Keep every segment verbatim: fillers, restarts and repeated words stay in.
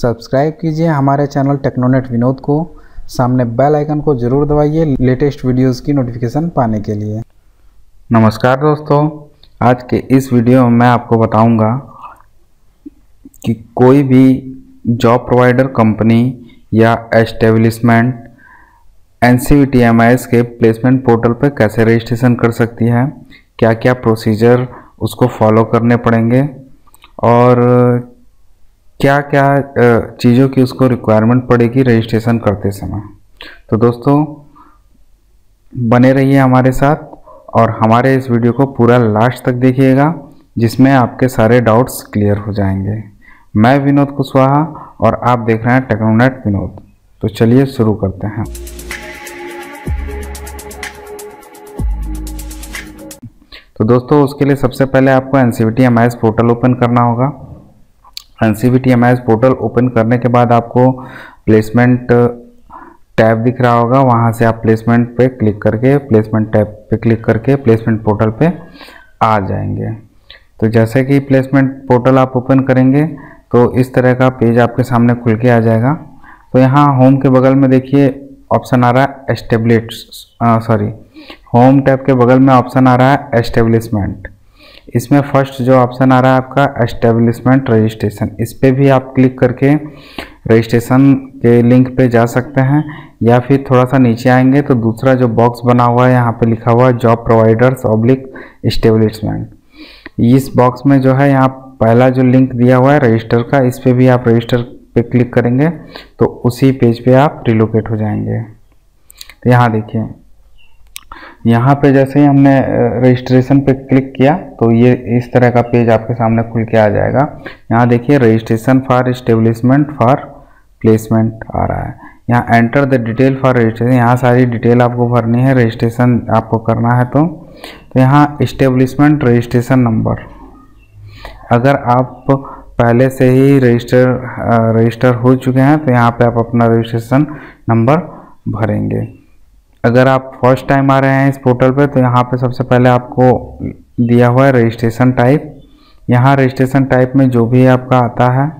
Subscribe कीजिए हमारे channel टेक्नोनेट Vinod को। सामने बेल आइकन को ज़रूर दबाइए लेटेस्ट वीडियोस की नोटिफिकेशन पाने के लिए। नमस्कार दोस्तों, आज के इस वीडियो में मैं आपको बताऊंगा कि कोई भी जॉब प्रोवाइडर कंपनी या establishment N C B T M I S के प्लेसमेंट पोर्टल पर कैसे रजिस्ट्रेशन कर सकती है, क्या क्या प्रोसीजर उसको फॉलो करने पड़ेंगे और क्या क्या चीज़ों की उसको रिक्वायरमेंट पड़ेगी रजिस्ट्रेशन करते समय। तो दोस्तों बने रहिए हमारे साथ और हमारे इस वीडियो को पूरा लास्ट तक देखिएगा, जिसमें आपके सारे डाउट्स क्लियर हो जाएंगे। मैं विनोद कुशवाहा और आप देख रहे हैं टेक्नोनेट विनोद। तो चलिए शुरू करते हैं। तो दोस्तों उसके लिए सबसे पहले आपको N C B T M I S portal open करना होगा। N C B T M I S portal open करने के बाद आपको प्लेसमेंट टैब दिख रहा होगा, वहाँ से आप प्लेसमेंट पे क्लिक करके प्लेसमेंट टैब पे क्लिक करके प्लेसमेंट पोर्टल पे आ जाएंगे। तो जैसे कि प्लेसमेंट पोर्टल आप ओपन करेंगे तो इस तरह का पेज आपके सामने खुल के आ जाएगा। तो यहाँ होम के बगल में देखिए ऑप्शन आ रहा है एस्टेब्लिश सॉरी होम टैब के बगल में ऑप्शन आ रहा है एस्टेब्लिशमेंट। इसमें फर्स्ट जो ऑप्शन आ रहा है आपका एस्टेब्लिशमेंट रजिस्ट्रेशन, इस पर भी आप क्लिक करके रजिस्ट्रेशन के लिंक पे जा सकते हैं, या फिर थोड़ा सा नीचे आएंगे तो दूसरा जो बॉक्स बना हुआ है यहाँ पे लिखा हुआ है जॉब प्रोवाइडर्स ऑब्लिक एस्टेब्लिशमेंट। इस बॉक्स में जो है यहाँ पहला जो लिंक दिया हुआ है रजिस्टर का, इस पर भी आप रजिस्टर पे क्लिक करेंगे तो उसी पेज पे आप रिलोकेट हो जाएंगे। तो यहाँ देखिए, यहाँ पे जैसे ही हमने रजिस्ट्रेशन पे क्लिक किया तो ये इस तरह का पेज आपके सामने खुल के आ जाएगा। यहाँ देखिए registration for establishment for placement आ रहा है। यहाँ enter the detail for registration, यहाँ सारी डिटेल आपको भरनी है, रजिस्ट्रेशन आपको करना है। तो, तो यहाँ एस्टेब्लिशमेंट रजिस्ट्रेशन नंबर, अगर आप पहले से ही रजिस्टर रजिस्टर हो चुके हैं तो यहाँ पे आप अपना रजिस्ट्रेशन नंबर भरेंगे। अगर आप फर्स्ट टाइम आ रहे हैं इस पोर्टल पे तो यहाँ पे सबसे पहले आपको दिया हुआ है रजिस्ट्रेशन टाइप। यहाँ रजिस्ट्रेशन टाइप में जो भी आपका आता है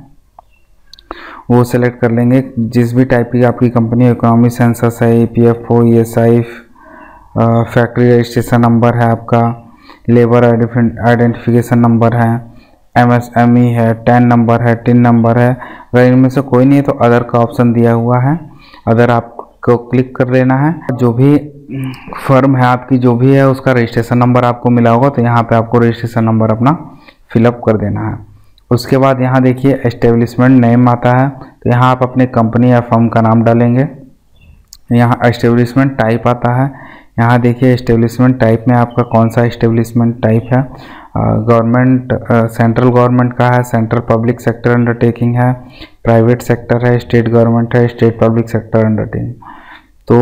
वो सिलेक्ट कर लेंगे, जिस भी टाइप की आपकी कंपनी, इकोनॉमी सेंसस है, E P F O, E S I, factory registration number है आपका, लेबर आइडेंटिफिकेशन नंबर है, एम एस एम ई है, टेन नंबर है, टिन नंबर है। अगर इनमें से कोई नहीं है तो अदर का ऑप्शन दिया हुआ है, अदर आप को क्लिक कर लेना है। जो भी फर्म है आपकी, जो भी है उसका रजिस्ट्रेशन नंबर आपको मिला होगा तो यहाँ पे आपको रजिस्ट्रेशन नंबर अपना फिलअप कर देना है। उसके बाद यहाँ देखिए एस्टेब्लिशमेंट नेम आता है, तो यहाँ आप अपने कंपनी या फर्म का नाम डालेंगे। यहाँ एस्टेब्लिशमेंट टाइप आता है, यहाँ देखिए एस्टेब्लिशमेंट टाइप में आपका कौन सा एस्टेब्लिशमेंट टाइप है, गवर्नमेंट सेंट्रल गवर्नमेंट का है, सेंट्रल पब्लिक सेक्टर अंडरटेकिंग है, प्राइवेट सेक्टर है, स्टेट गवर्नमेंट है, स्टेट पब्लिक सेक्टर अंडरटेकिंग। तो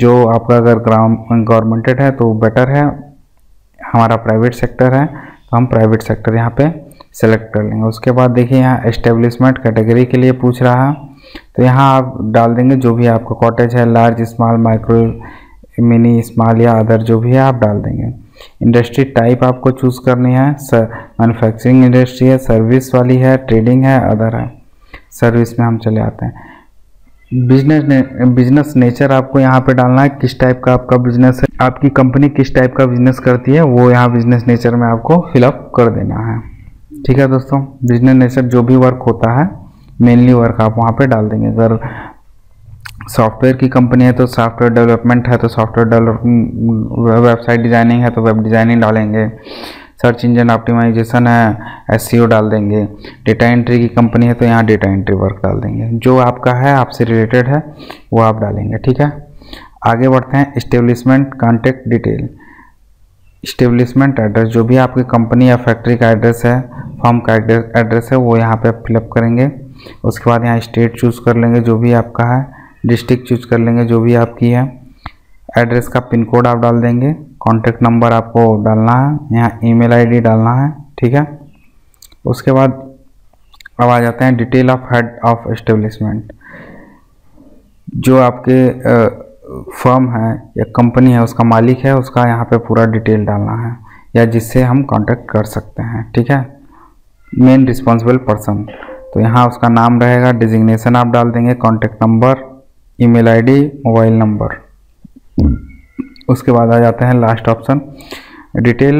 जो आपका अगर ग्राम गवर्नमेंटेड है तो बेटर है, हमारा प्राइवेट सेक्टर है तो हम प्राइवेट सेक्टर यहाँ पे सेलेक्ट कर लेंगे। उसके बाद देखिए यहाँ एस्टेब्लिशमेंट कैटेगरी के लिए पूछ रहा है, तो यहाँ आप डाल देंगे जो भी आपका कॉटेज है, large small micro mini small या अदर जो भी है आप डाल देंगे। इंडस्ट्री टाइप आपको चूज़ करनी है, मैन्युफैक्चरिंग इंडस्ट्री है, सर्विस वाली है, ट्रेडिंग है, अदर है। सर्विस में हम चले आते हैं। बिजनेस ने, बिजनेस नेचर आपको यहाँ पे डालना है, किस टाइप का आपका बिजनेस है, आपकी कंपनी किस टाइप का बिजनेस करती है वो यहाँ बिजनेस नेचर में आपको फिलअप कर देना है। ठीक है दोस्तों, बिजनेस नेचर जो भी वर्क होता है मेनली वर्क आप वहाँ पे डाल देंगे। अगर सॉफ्टवेयर की कंपनी है तो सॉफ्टवेयर डेवलपमेंट है तो सॉफ्टवेयर डेवलप, वेबसाइट डिज़ाइनिंग है तो वेब डिज़ाइनिंग डालेंगे, सर्च इंजन ऑप्टिमाइजेशन है एसईओ डाल देंगे, डेटा एंट्री की कंपनी है तो यहाँ डेटा एंट्री वर्क डाल देंगे। जो आपका है, आपसे रिलेटेड है वो आप डालेंगे। ठीक है, आगे बढ़ते हैं। Establishment contact detail, establishment address, जो भी आपकी कंपनी या फैक्ट्री का एड्रेस है, फॉर्म का एड्रेस है वो यहाँ पे फिलअप करेंगे। उसके बाद यहाँ स्टेट चूज़ कर लेंगे जो भी आपका है, डिस्ट्रिक्ट चूज़ कर लेंगे जो भी आपकी है, एड्रेस का पिन कोड आप डाल देंगे, कॉन्टैक्ट नंबर आपको डालना है, यहाँ ईमेल आईडी डालना है। ठीक है, उसके बाद अब आ जाते हैं detail of head of establishment. जो आपके फर्म है या कंपनी है उसका मालिक है, उसका यहाँ पे पूरा डिटेल डालना है, या जिससे हम कॉन्टैक्ट कर सकते हैं। ठीक है, मेन रिस्पॉन्सिबल पर्सन, तो यहाँ उसका नाम रहेगा, डिजिग्नेशन आप डाल देंगे, contact number, email ID, mobile number. उसके बाद आ जाते हैं last option, detail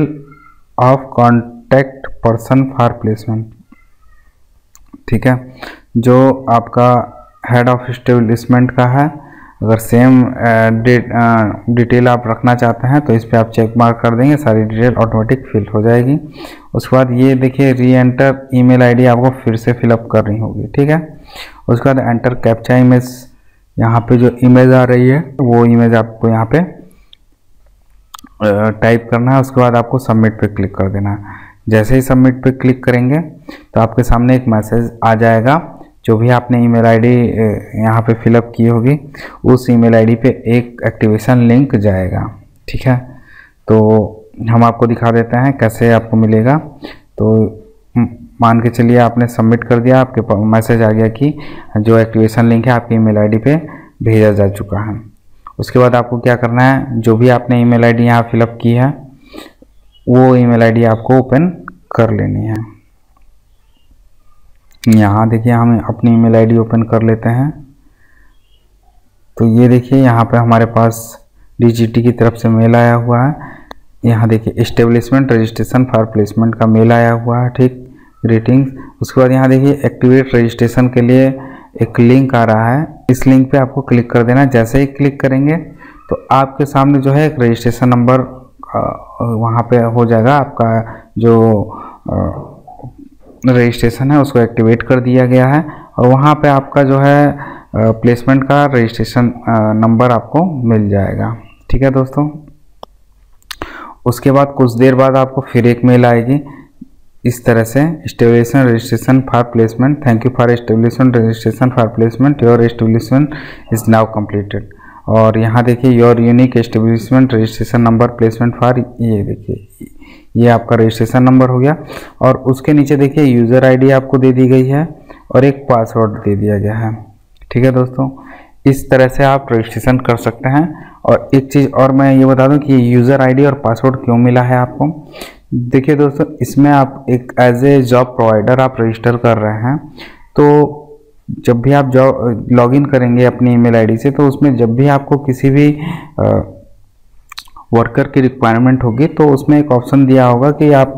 of contact person for placement. ठीक है, जो आपका हेड ऑफ एस्टेब्लिशमेंट का है, अगर सेम डिटेल आप रखना चाहते हैं तो इस पर आप चेक मार्क कर देंगे, सारी डिटेल ऑटोमेटिक फिल हो जाएगी। उसके बाद ये देखिए री एंटर ईमेल आईडी आपको फिर से फिलअप करनी होगी। ठीक है, उसके बाद एंटर कैप्चा इमेज, यहाँ पे जो इमेज आ रही है वो इमेज आपको यहाँ पे टाइप करना है। उसके बाद आपको सबमिट पे क्लिक कर देना है। जैसे ही सबमिट पे क्लिक करेंगे तो आपके सामने एक मैसेज आ जाएगा, जो भी आपने ईमेल आईडी यहाँ पे फिलअप की होगी उस ईमेल आईडी पे एक एक्टिवेशन लिंक जाएगा। ठीक है, तो हम आपको दिखा देते हैं कैसे आपको मिलेगा। तो मान के चलिए आपने सबमिट कर दिया, आपके मैसेज आ गया कि जो एक्टिवेशन लिंक है आपकी ईमेल आईडी पे भेजा जा चुका है। उसके बाद आपको क्या करना है, जो भी आपने ईमेल आईडी यहाँ फिलअप की है वो ईमेल आईडी आपको ओपन कर लेनी है। यहाँ देखिए हम अपनी ईमेल आईडी ओपन कर लेते हैं। तो ये देखिए यहाँ पे हमारे पास डीजीटी की तरफ से मेल आया हुआ है। यहाँ देखिए एस्टेब्लिशमेंट रजिस्ट्रेशन फॉर प्लेसमेंट का मेल आया हुआ है। ठीक, ग्रीटिंग्स। उसके बाद यहाँ देखिए एक्टिवेट रजिस्ट्रेशन के लिए एक लिंक आ रहा है, इस लिंक पे आपको क्लिक कर देना। जैसे ही क्लिक करेंगे तो आपके सामने जो है एक रजिस्ट्रेशन नंबर वहाँ पर हो जाएगा, आपका जो आ, रजिस्ट्रेशन है उसको एक्टिवेट कर दिया गया है, और वहाँ पे आपका जो है प्लेसमेंट का रजिस्ट्रेशन नंबर आपको मिल जाएगा। ठीक है दोस्तों, उसके बाद कुछ देर बाद आपको फिर एक मेल आएगी इस तरह से, establishment registration for placement, thank you for establishment registration for placement, your establishment is now completed. और यहाँ देखिए your unique establishment registration number placement for, ये देखिए ये आपका रजिस्ट्रेशन नंबर हो गया। और उसके नीचे देखिए यूज़र आईडी आपको दे दी गई है और एक पासवर्ड दे दिया गया है। ठीक है दोस्तों, इस तरह से आप रजिस्ट्रेशन कर सकते हैं। और एक चीज़ और मैं ये बता दूं कि यूज़र आईडी और पासवर्ड क्यों मिला है आपको। देखिए दोस्तों, इसमें आप एक एज ए जॉब प्रोवाइडर आप रजिस्टर कर रहे हैं, तो जब भी आप जॉब लॉगिन करेंगे अपनी ईमेल आईडी से, तो उसमें जब भी आपको किसी भी आ, वर्कर की रिक्वायरमेंट होगी तो उसमें एक ऑप्शन दिया होगा कि आप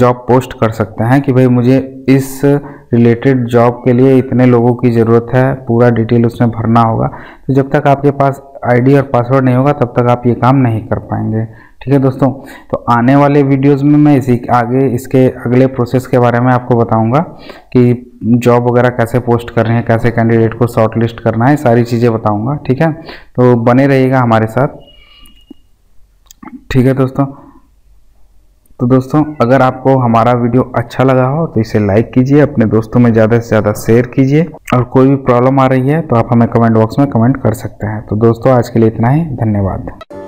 जॉब पोस्ट कर सकते हैं कि भाई मुझे इस रिलेटेड जॉब के लिए इतने लोगों की ज़रूरत है, पूरा डिटेल उसमें भरना होगा। तो जब तक आपके पास आईडी और पासवर्ड नहीं होगा तब तक आप ये काम नहीं कर पाएंगे। ठीक है दोस्तों, तो आने वाले वीडियोज़ में मैं इसी आगे इसके अगले प्रोसेस के बारे में आपको बताऊँगा कि जॉब वगैरह कैसे पोस्ट करनी है, कैसे कैंडिडेट को शॉर्ट लिस्ट करना है, सारी चीज़ें बताऊँगा। ठीक है, तो बने रहिएगा हमारे साथ। ठीक है दोस्तों, तो दोस्तों अगर आपको हमारा वीडियो अच्छा लगा हो तो इसे लाइक कीजिए, अपने दोस्तों में ज़्यादा से ज़्यादा शेयर कीजिए, और कोई भी प्रॉब्लम आ रही है तो आप हमें कमेंट बॉक्स में कमेंट कर सकते हैं। तो दोस्तों आज के लिए इतना ही, धन्यवाद।